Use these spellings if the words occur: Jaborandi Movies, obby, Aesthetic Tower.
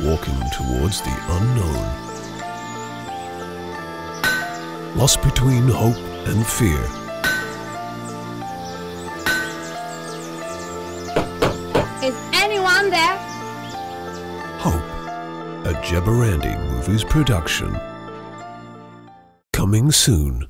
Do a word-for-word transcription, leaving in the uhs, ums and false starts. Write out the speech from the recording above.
walking towards the unknown. Lost between hope and fear. Is anyone there? Hope, a Jaborandi Movies production. Coming soon.